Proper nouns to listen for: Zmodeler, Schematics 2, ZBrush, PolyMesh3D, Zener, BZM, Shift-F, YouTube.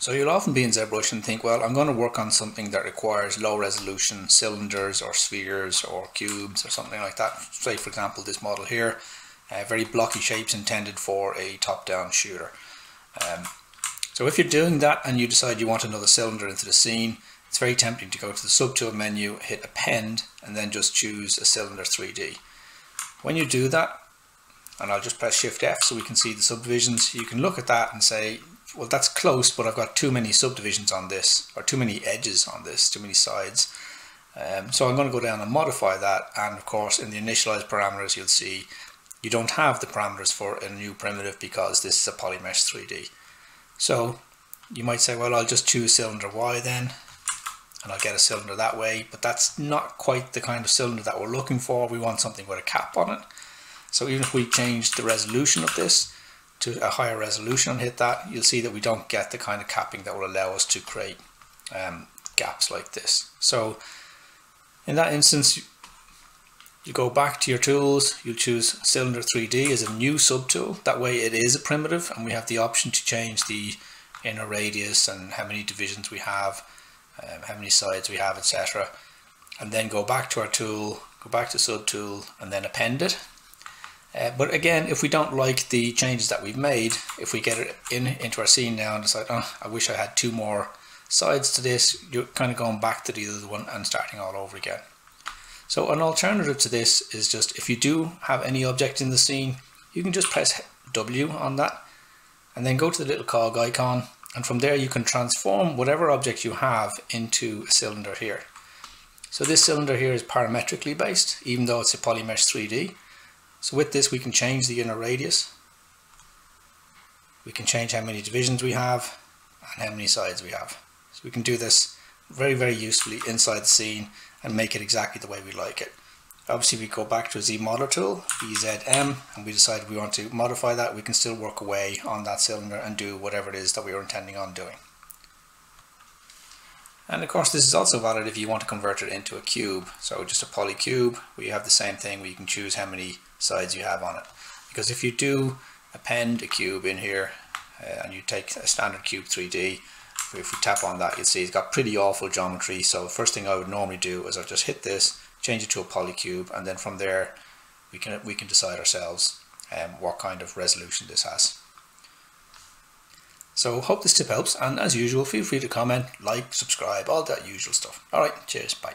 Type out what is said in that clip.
So you'll often be in ZBrush and think, well, I'm going to work on something that requires low resolution cylinders or spheres or cubes or something like that. Say, for example, this model here, very blocky shapes intended for a top-down shooter. So if you're doing that and you decide you want another cylinder into the scene, it's very tempting to go to the subtool menu, hit append, and then just choose a cylinder 3D. When you do that, and I'll just press Shift-F so we can see the subdivisions, you can look at that and say, well, that's close, but I've got too many subdivisions on this, or too many edges on this, too many sides. So I'm going to go down and modify that. And of course, in the initialized parameters, you'll see you don't have the parameters for a new primitive because this is a PolyMesh 3D. So you might say, well, I'll just choose cylinder Y then, and I'll get a cylinder that way, but that's not quite the kind of cylinder that we're looking for. We want something with a cap on it. So even if we change the resolution of this to a higher resolution and hit that, you'll see that we don't get the kind of capping that will allow us to create gaps like this. So in that instance, you go back to your tools, you choose cylinder 3D as a new subtool. That way it is a primitive and we have the option to change the inner radius and how many divisions we have, how many sides we have, etc. And then go back to our tool, go back to subtool, and then append it. But again, if we don't like the changes that we've made, if we get it into our scene now and decide, oh, I wish I had two more sides to this, you're kind of going back to the other one and starting all over again. So an alternative to this is just, if you do have any object in the scene, you can just press W on that and then go to the little cog icon. And from there, you can transform whatever object you have into a cylinder here. So this cylinder here is parametrically based, even though it's a PolyMesh 3D. So with this, we can change the inner radius. We can change how many divisions we have and how many sides we have. So we can do this very, very usefully inside the scene and make it exactly the way we like it. Obviously, we go back to a Zmodeler tool, BZM, and we decide we want to modify that. We can still work away on that cylinder and do whatever it is that we were intending on doing. And of course, this is also valid if you want to convert it into a cube. So just a polycube, we have the same thing where you can choose how many sides you have on it. Because if you do append a cube in here and you take a standard cube 3D, if we tap on that, you'll see it's got pretty awful geometry. So the first thing I would normally do is I'll just hit this, change it to a polycube, and then from there we can decide ourselves what kind of resolution this has. So hope this tip helps, and as usual, feel free to comment, like, subscribe, all that usual stuff. All right, cheers, bye.